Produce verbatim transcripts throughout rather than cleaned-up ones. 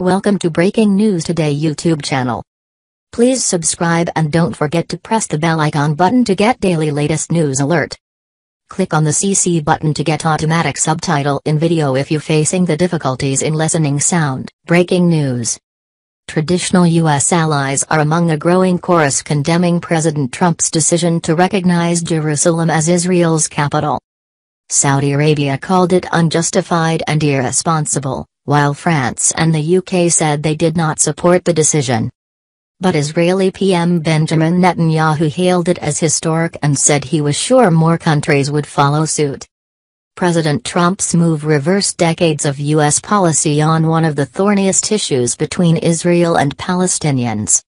Welcome to Breaking News Today YouTube channel. Please subscribe and don't forget to press the bell icon button to get daily latest news alert. Click on the C C button to get automatic subtitle in video if you're facing the difficulties in listening sound. Breaking news. Traditional U S allies are among a growing chorus condemning President Trump's decision to recognize Jerusalem as Israel's capital. Saudi Arabia called it unjustified and irresponsible, while France and the U K said they did not support the decision. But Israeli P M Benjamin Netanyahu hailed it as historic and said he was sure more countries would follow suit. President Trump's move reversed decades of U S policy on one of the thorniest issues between Israel and Palestinians.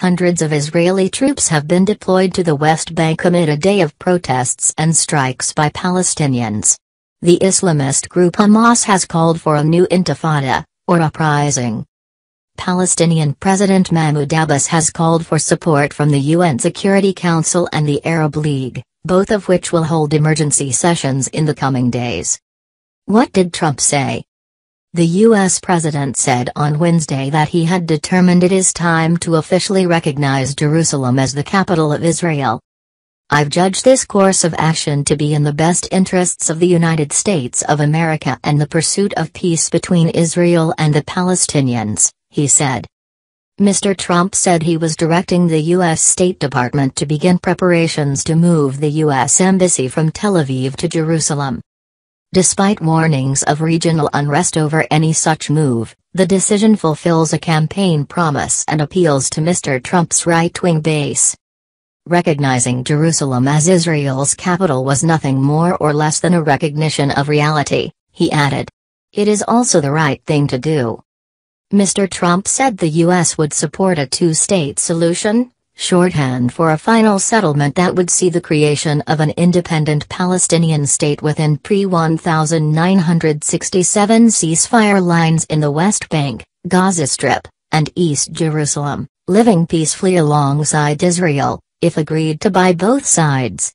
Hundreds of Israeli troops have been deployed to the West Bank amid a day of protests and strikes by Palestinians. The Islamist group Hamas has called for a new intifada, or uprising. Palestinian President Mahmoud Abbas has called for support from the U N Security Council and the Arab League, both of which will hold emergency sessions in the coming days. What did Trump say? The U S president said on Wednesday that he had determined it is time to officially recognize Jerusalem as the capital of Israel. "I've judged this course of action to be in the best interests of the United States of America and the pursuit of peace between Israel and the Palestinians," he said. Mister Trump said he was directing the U S State Department to begin preparations to move the U S Embassy from Tel Aviv to Jerusalem. Despite warnings of regional unrest over any such move, the decision fulfills a campaign promise and appeals to Mister Trump's right-wing base. Recognizing Jerusalem as Israel's capital was nothing more or less than a recognition of reality, he added. It is also the right thing to do. Mister Trump said the U S would support a two-state solution, shorthand for a final settlement that would see the creation of an independent Palestinian state within pre nineteen sixty-seven ceasefire lines in the West Bank, Gaza Strip, and East Jerusalem, living peacefully alongside Israel, if agreed to by both sides.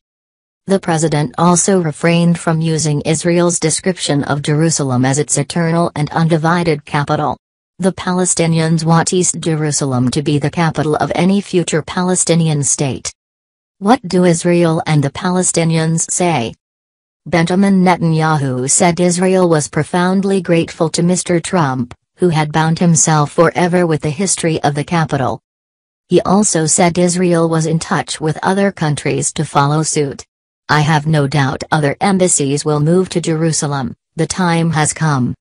The president also refrained from using Israel's description of Jerusalem as its eternal and undivided capital. The Palestinians want East Jerusalem to be the capital of any future Palestinian state. What do Israel and the Palestinians say? Benjamin Netanyahu said Israel was profoundly grateful to Mister Trump, who had bound himself forever with the history of the capital. He also said Israel was in touch with other countries to follow suit. "I have no doubt other embassies will move to Jerusalem, the time has come."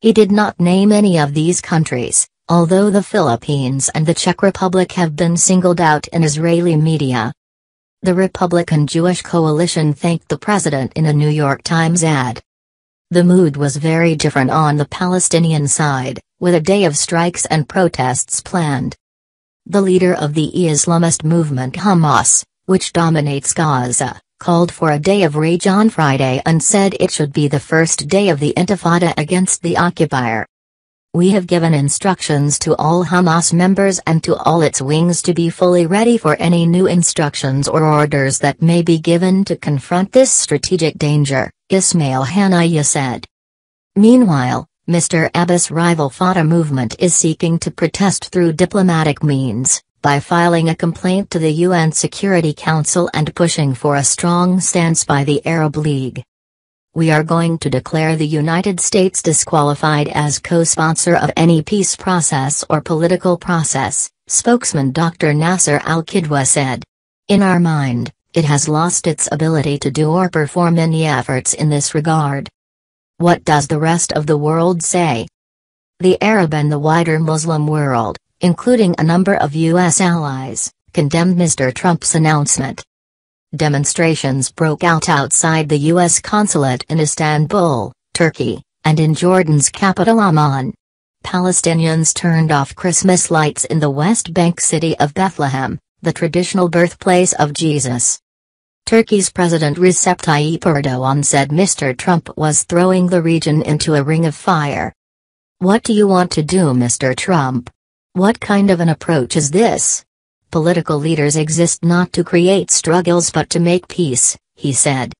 He did not name any of these countries, although the Philippines and the Czech Republic have been singled out in Israeli media. The Republican Jewish coalition thanked the president in a New York Times ad. The mood was very different on the Palestinian side, with a day of strikes and protests planned. The leader of the Islamist movement Hamas, which dominates Gaza, called for a day of rage on Friday and said it should be the first day of the Intifada against the occupier. "We have given instructions to all Hamas members and to all its wings to be fully ready for any new instructions or orders that may be given to confront this strategic danger," Ismail Haniyeh said. Meanwhile, Mister Abbas' rival Fatah movement is seeking to protest through diplomatic means, by filing a complaint to the U N Security Council and pushing for a strong stance by the Arab League. "We are going to declare the United States disqualified as co-sponsor of any peace process or political process," spokesman Doctor Nasser Al-Kidwa said. "In our mind, it has lost its ability to do or perform any efforts in this regard." What does the rest of the world say? The Arab and the wider Muslim world, including a number of U S allies, condemned Mister Trump's announcement. Demonstrations broke out outside the U S consulate in Istanbul, Turkey, and in Jordan's capital Amman. Palestinians turned off Christmas lights in the West Bank city of Bethlehem, the traditional birthplace of Jesus. Turkey's President Recep Tayyip Erdogan said Mister Trump was throwing the region into a ring of fire. What do you want to do, Mister Trump? What kind of an approach is this? Political leaders exist not to create struggles but to make peace, he said.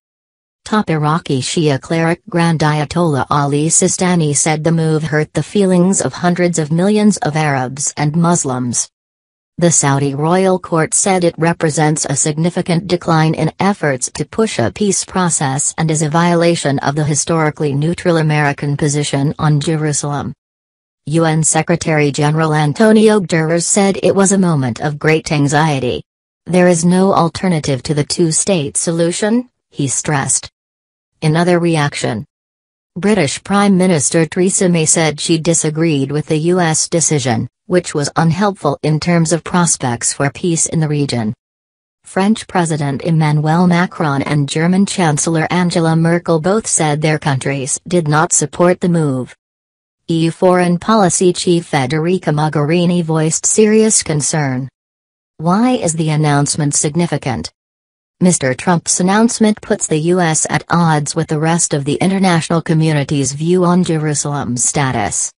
Top Iraqi Shia cleric Grand Ayatollah Ali Sistani said the move hurt the feelings of hundreds of millions of Arabs and Muslims. The Saudi royal court said it represents a significant decline in efforts to push a peace process and is a violation of the historically neutral American position on Jerusalem. U N Secretary General Antonio Guterres said it was a moment of great anxiety. There is no alternative to the two-state solution, he stressed. In other reaction, British Prime Minister Theresa May said she disagreed with the U S decision, which was unhelpful in terms of prospects for peace in the region. French President Emmanuel Macron and German Chancellor Angela Merkel both said their countries did not support the move. E U Foreign Policy Chief Federica Mogherini voiced serious concern. Why is the announcement significant? Mister Trump's announcement puts the U S at odds with the rest of the international community's view on Jerusalem's status.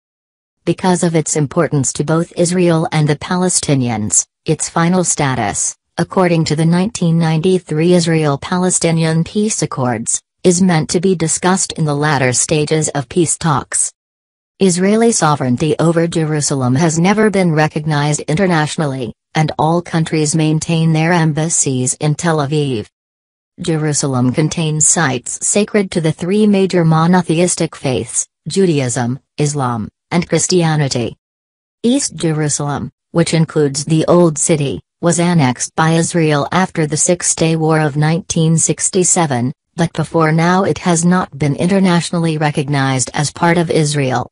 Because of its importance to both Israel and the Palestinians, its final status, according to the nineteen ninety-three Israel-Palestinian peace accords, is meant to be discussed in the latter stages of peace talks. Israeli sovereignty over Jerusalem has never been recognized internationally, and all countries maintain their embassies in Tel Aviv. Jerusalem contains sites sacred to the three major monotheistic faiths, Judaism, Islam, and Christianity. East Jerusalem, which includes the Old City, was annexed by Israel after the Six-Day War of nineteen sixty-seven, but before now it has not been internationally recognized as part of Israel.